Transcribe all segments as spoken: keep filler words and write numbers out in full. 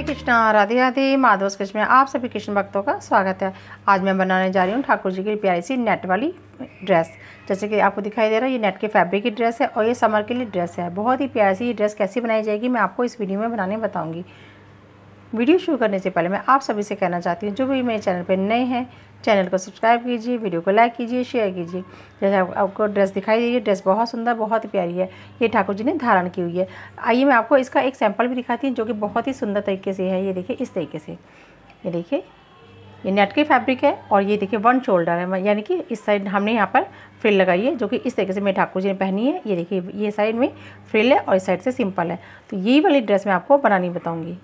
हरे Krishna Radhe Radhe Madhava's creations में आप सभी कृष्ण भक्तों का स्वागत है। आज मैं बनाने जा रही हूँ ठाकुर जी की प्यारी सी नेट वाली ड्रेस। जैसे कि आपको दिखाई दे रहा है ये नेट के फैब्रिक की ड्रेस है और ये समर के लिए ड्रेस है। बहुत ही प्यारी सी ये ड्रेस कैसी बनाई जाएगी मैं आपको इस वीडियो में बनाने बताऊँगी। वीडियो शुरू करने से पहले मैं आप सभी से कहना चाहती हूँ जो भी मेरे चैनल पर नए हैं चैनल को सब्सक्राइब कीजिए, वीडियो को लाइक कीजिए, शेयर कीजिए। जैसे आपको ड्रेस दिखाई दे रही, ड्रेस बहुत सुंदर बहुत प्यारी है, ये ठाकुर जी ने धारण की हुई है। आइए मैं आपको इसका एक सैंपल भी दिखाती हूँ जो कि बहुत ही सुंदर तरीके से है। ये देखिए इस तरीके से, ये देखिए ये नेट की फैब्रिक है और ये देखिए वन शोल्डर है, यानी कि इस साइड हमने यहाँ पर फ्रिल लगाई है जो कि इस तरीके से मेरे ठाकुर जी ने पहनी है। ये देखिए ये साइड में फ्रिल है और इस साइड से सिंपल है। तो यही वाली ड्रेस मैं आपको बनानी बताऊँगी।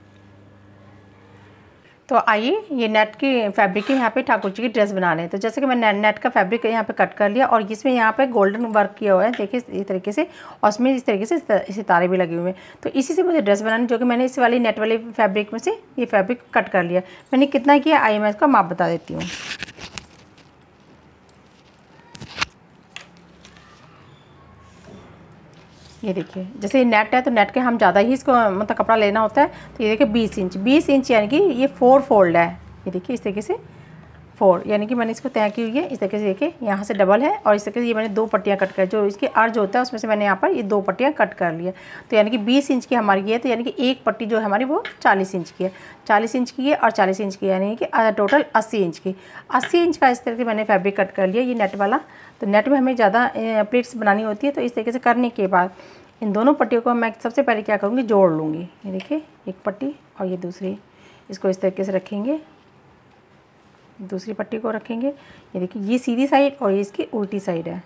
तो आइए ये नेट की फैब्रिक के यहाँ पे ठाकुर जी की ड्रेस बना रहे हैं। तो जैसे कि मैं नेट का फैब्रिक यहाँ पे कट कर लिया और इसमें यहाँ पे गोल्डन वर्क किया हुआ है, देखिए इस तरीके से, और इसमें इस तरीके से सितारे भी लगे हुए हैं। तो इसी से मुझे ड्रेस बनानी, जो कि मैंने इस वाली नेट वाले फैब्रिक में से ये फैब्रिक कट कर लिया। मैंने कितना किया आइए मैं इसका माप बता देती हूँ। ये देखिए जैसे ये नेट है तो नेट के हम ज़्यादा ही इसको मतलब कपड़ा लेना होता है। तो ये देखिए बीस इंच बीस इंच, यानी कि ये फोर फोल्ड है। ये देखिए इस तरीके से फोर, यानी कि मैंने इसको तय की हुई है। इस तरीके से देखिए यहाँ से डबल है और इस तरीके से ये मैंने दो पट्टियाँ कट कर, जो इसके अर्ज होता है उसमें से मैंने यहाँ पर ये दो पट्टियाँ कट कर लिया। तो यानी कि बीस इंच की हमारी है, तो यानी कि एक पट्टी जो हमारी वो चालीस इंच की है, चालीस इंच की है और चालीस इंच की, यानी कि टोटल अस्सी इंच की। अस्सी इंच का इस तरीके से मैंने फैब्रिक कट कर लिया ये नेट वाला। तो नेट में हमें ज़्यादा प्लेट्स बनानी होती है। तो इस तरीके से करने के बाद इन दोनों पट्टियों को मैं सबसे पहले क्या करूँगी, जोड़ लूँगी। ये देखिए एक पट्टी और ये दूसरी, इसको इस तरीके से रखेंगे, दूसरी पट्टी को रखेंगे। ये देखिए ये सीधी साइड और ये इसकी उल्टी साइड है।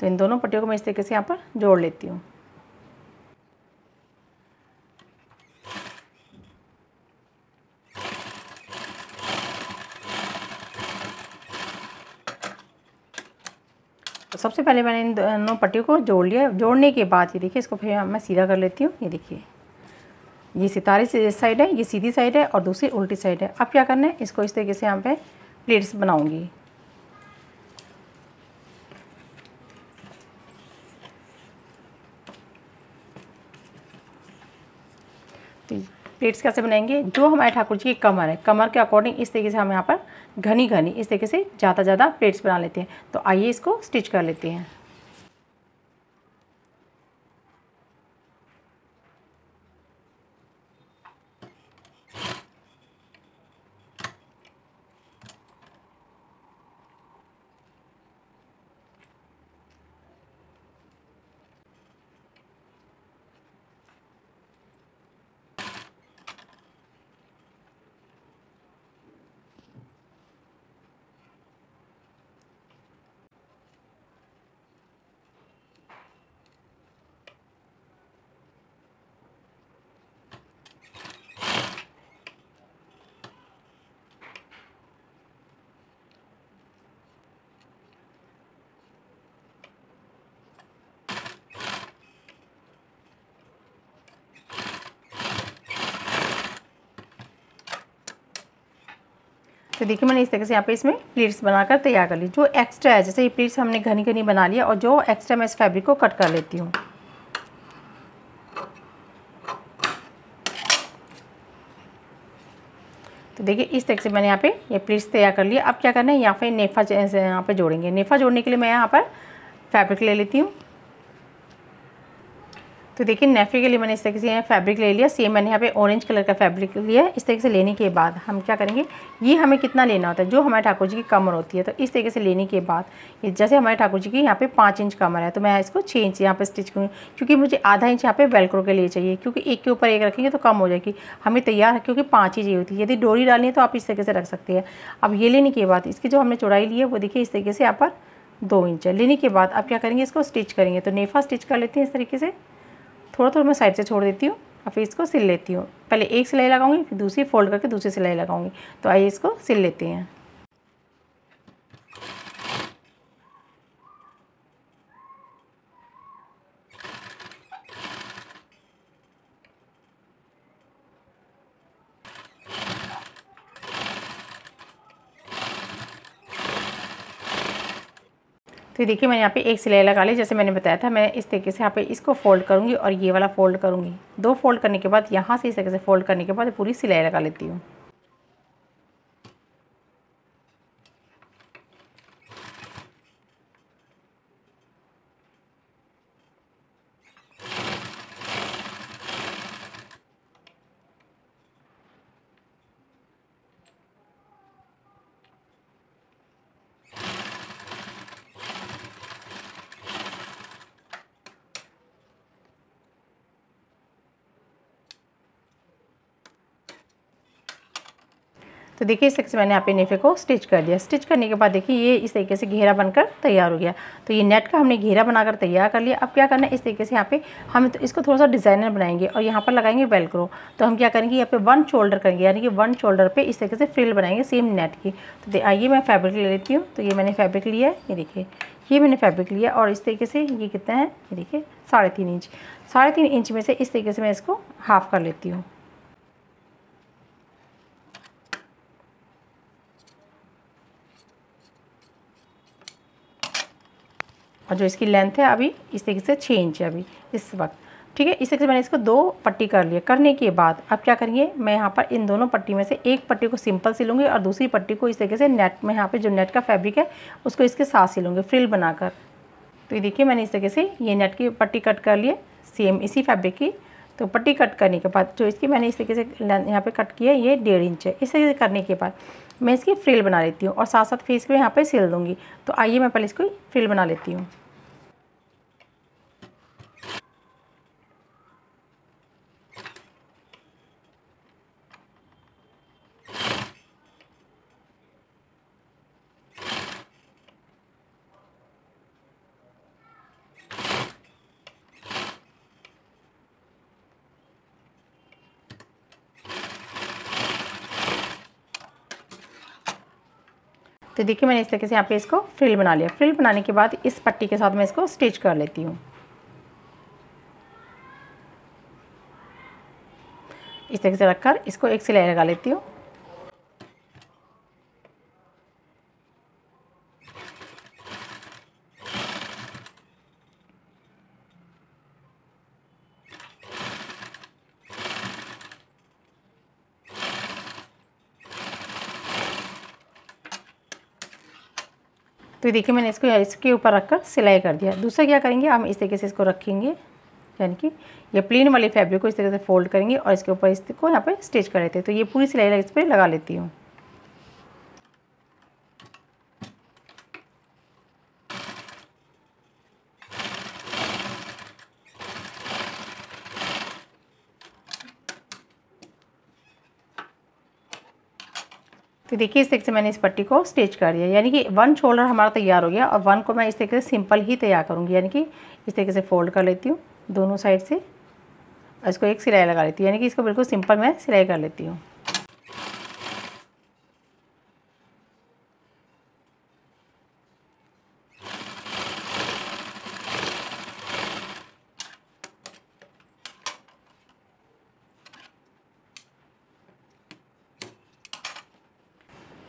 तो इन दोनों पट्टियों को मैं इस तरीके से यहाँ पर जोड़ लेती हूँ। तो सबसे पहले मैंने इन दोनों पट्टियों को जोड़ लिया। जोड़ने के बाद ये देखिए इसको फिर मैं सीधा कर लेती हूँ। ये देखिए ये सितारे से साइड है, ये सीधी साइड है और दूसरी उल्टी साइड है। अब क्या करना है, इसको इस तरीके से यहाँ पे प्लेट्स बनाऊंगी। तो प्लेट्स कैसे बनाएंगे, जो हमारे ठाकुर जी की कमर है, कमर के अकॉर्डिंग इस तरीके से हम यहाँ पर घनी घनी इस तरीके से ज़्यादा ज़्यादा प्लेट्स बना लेते हैं। तो आइए इसको स्टिच कर लेते हैं। तो देखिए मैंने इस तरीके से यहाँ पे इसमें प्लीट्स बनाकर तैयार कर ली। जो एक्स्ट्रा है, जैसे ये प्लीट्स हमने घनी घनी बना लिया और जो एक्स्ट्रा मैं इस फैब्रिक को कट कर लेती हूँ। तो देखिए इस तरीके से मैंने यहाँ पे ये प्लीट्स तैयार कर लिया। अब क्या करना है, यहाँ पे नेफा यहाँ पे जोड़ेंगे। नेफा जोड़ने के लिए मैं यहाँ पर फैब्रिक ले लेती हूँ। तो देखिए नेफे के लिए मैंने इस तरीके से फैब्रिक ले लिया। सेम मैंने यहाँ पे ऑरेंज कलर का फैब्रिक लिया। इस तरीके से लेने के बाद हम क्या करेंगे, ये हमें कितना लेना होता है, जो हमारे ठाकुर जी की कमर होती है। तो इस तरीके से लेने के बाद ये जैसे हमारे ठाकुर जी की यहाँ पे पाँच इंच कमर है तो मैं इसको छः इंच यहाँ पे स्टिच करूँगी, क्योंकि मुझे आधा इंच यहाँ पे वेलक्रो के लिए चाहिए, क्योंकि एक के ऊपर एक रखेंगे तो कम हो जाएगी। हमें तैयार, क्योंकि पाँच ही चाहिए होती है। यदि डोरी डालनी है तो आप इस तरीके से रख सकते हैं। अब ये लेने के बाद इसकी जो हमने चौड़ाई ली है वो देखिए इस तरीके से यहाँ पर दो इंच है। लेने के बाद आप क्या करेंगे, इसको स्टिच करेंगे। तो नेफा स्टिच कर लेते हैं इस तरीके से, थोड़ा थोड़ा मैं साइड से छोड़ देती हूँ और फिर इसको सिल लेती हूँ। पहले एक सिलाई लगाऊंगी फिर दूसरी फोल्ड करके दूसरी सिलाई लगाऊंगी। तो आइए इसको सिल लेते हैं। तो देखिए मैंने यहाँ पे एक सिलाई लगा ली, जैसे मैंने बताया था। मैं इस तरीके से यहाँ पे इसको फोल्ड करूँगी और ये वाला फोल्ड करूँगी। दो फोल्ड करने के बाद यहाँ से इस तरीके से फोल्ड करने के बाद पूरी सिलाई लगा लेती हूँ। तो देखिए इस तरीके से मैंने यहाँ पे नेफे को स्टिच कर दिया। स्टिच करने के बाद देखिए ये इस तरीके से घेरा बनकर तैयार हो गया। तो ये नेट का हमने घेरा बनाकर तैयार कर लिया। अब क्या करना है, इस तरीके से यहाँ पे हम तो इसको थोड़ा सा डिज़ाइनर बनाएंगे और यहाँ पर लगाएंगे वेलक्रो। तो हम क्या करेंगे, यहाँ पे वन शोल्डर करेंगे, यानी कि वन शोल्डर पर इस तरीके से फ्रिल बनाएंगे सेम नेट की। तो आइए मैं फैब्रिक ले लेती हूँ। तो ये मैंने फैब्रिक लिया है, ये देखिए ये मैंने फैब्रिक लिया और इस तरीके से ये कितना है, ये देखिए साढ़े तीन इंच साढ़े तीन इंच में से इस तरीके से मैं इसको हाफ कर लेती हूँ। और जो इसकी लेंथ है अभी इस तरीके से छः इंच है अभी इस वक्त, ठीक है। इस तरीके से मैंने इसको दो पट्टी कर लिया। करने के बाद अब क्या करेंगे, मैं यहाँ पर इन दोनों पट्टी में से एक पट्टी को सिंपल सिलूँगी और दूसरी पट्टी को इस तरीके से नेट में यहाँ पे जो नेट का फैब्रिक है उसको इसके साथ सिलूँगी फ्रिल बनाकर। तो ये देखिए मैंने इस तरीके से ये नेट की पट्टी कट कर लिए सेम इसी फैब्रिक की। तो पट्टी कट करने के बाद जो इसकी मैंने इस तरीके से यहाँ पे कट किया है, ये डेढ़ इंच है। इस तरीके से करने के बाद मैं इसकी फ्रिल बना लेती हूँ और साथ साथ फिर इसको यहाँ पे सिल दूँगी। तो आइए मैं पहले इसको फ्रिल बना लेती हूँ। तो देखिए मैंने इस तरीके से यहाँ पे इसको फ्रिल बना लिया। फ्रिल बनाने के बाद इस पट्टी के साथ मैं इसको स्टिच कर लेती हूँ। इस तरीके से रखकर इसको एक सिलाई लगा लेती हूँ। तो देखिए मैंने इसको इसके ऊपर रखकर सिलाई कर दिया। दूसरा क्या करेंगे, हम इस तरीके से इसको रखेंगे, यानी कि ये प्लेन वाली फैब्रिक को इस तरीके से फोल्ड करेंगे और इसके ऊपर इसको यहाँ पे स्टिच कर लेते हैं। तो ये पूरी सिलाई इस पर लगा लेती हूँ। तो देखिए इस तरीके से मैंने इस पट्टी को स्टिच कर दिया, यानी कि वन शोल्डर हमारा तैयार हो गया और वन को मैं इस तरीके से सिंपल ही तैयार करूँगी, यानी कि इस तरीके से फोल्ड कर लेती हूँ दोनों साइड से और इसको एक सिलाई लगा लेती हूँ, यानी कि इसको बिल्कुल सिंपल मैं सिलाई कर लेती हूँ।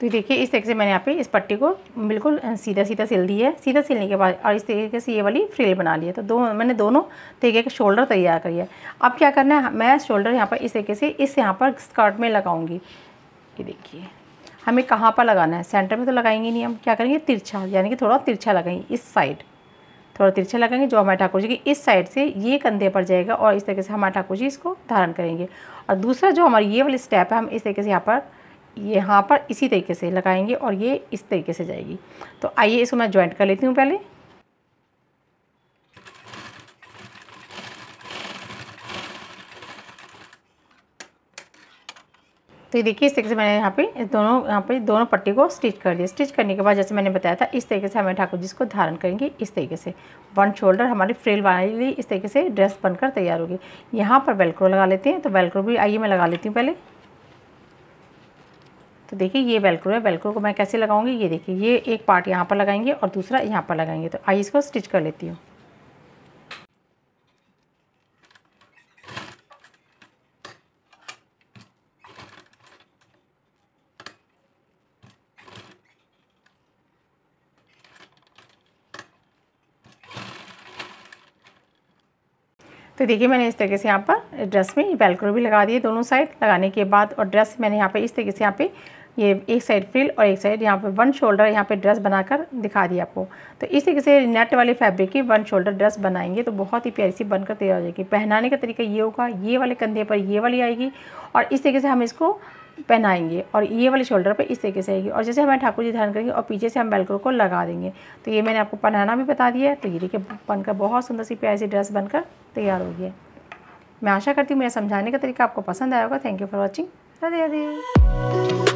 तो देखिए इस तरीके से मैंने यहाँ पे इस पट्टी को बिल्कुल सीधा सीधा सिल दी है। सीधा सिलने के बाद और इस तरीके से ये वाली फ्रिल बना ली है। तो दो मैंने दोनों तरीके के शोल्डर तैयार करी है। अब क्या करना है, मैं शोल्डर यहाँ पर इस तरीके से इस यहाँ पर स्कर्ट में लगाऊंगी। ये देखिए हमें कहाँ पर लगाना है, सेंटर में तो लगाएंगे नहीं, हम क्या करेंगे तिरछा, यानी कि थोड़ा तिरछा लगाएंगे, इस साइड थोड़ा तिरछा लगाएंगे जो हमारे ठाकुर जी की इस साइड से ये कंधे पर जाएगा और इस तरीके से हमारे ठाकुर जी इसको धारण करेंगे। और दूसरा जो हमारी ये वाली स्टेप है, हम इस तरीके से यहाँ पर यहाँ पर इसी तरीके से लगाएंगे और ये इस तरीके से जाएगी। तो आइए इसको मैं ज्वाइंट कर लेती हूँ पहले। तो ये देखिए इस तरीके से मैंने यहाँ पे दोनों यहाँ पे दोनों पट्टी को स्टिच कर दिया। स्टिच करने के बाद जैसे मैंने बताया था, इस तरीके से हमें ठाकुर जी इसको धारण करेंगे। इस तरीके से वन शोल्डर हमारी फ्रिल वाली इस तरीके से ड्रेस बनकर तैयार होगी। यहाँ पर वेलक्रो लगा लेते हैं। तो वेलक्रो भी आइए मैं लगा लेती हूँ पहले। तो देखिए ये वेलक्रो है। वेलक्रो को मैं कैसे लगाऊंगी, ये देखिए ये एक पार्ट यहाँ पर लगाएंगे और दूसरा यहाँ पर लगाएंगे। तो आइए इसको स्टिच कर लेती हूँ। तो देखिए मैंने इस तरीके से यहाँ पर ड्रेस में वेलक्रो भी लगा दिए दोनों साइड लगाने के बाद, और ड्रेस मैंने यहाँ पे इस तरीके से यहाँ पे ये एक साइड फ्रिल और एक साइड यहाँ पे वन शोल्डर यहाँ पे ड्रेस बनाकर दिखा दिया आपको। तो इस तरीके से नेट वाले फैब्रिक की वन शोल्डर ड्रेस बनाएंगे तो बहुत ही प्यारी सी बनकर तैयार हो जाएगी। पहनाने का तरीका ये होगा, ये वाले कंधे पर ये वाली आएगी और इस तरीके से हम इसको पहनाएंगे और ये वाले शोल्डर पे इस तरीके से आएगी, और जैसे हमारे ठाकुर जी धारण करेंगे और पीछे से हम वेलक्रो को लगा देंगे। तो ये मैंने आपको पहनाना भी बता दिया है। तो ये देखिए बनकर बहुत सुंदर सी प्यारी सी ड्रेस बनकर तैयार हो गई है। मैं आशा करती हूँ मेरा समझाने का तरीका आपको पसंद आया होगा। Thank you for watching. Radhe Radhe.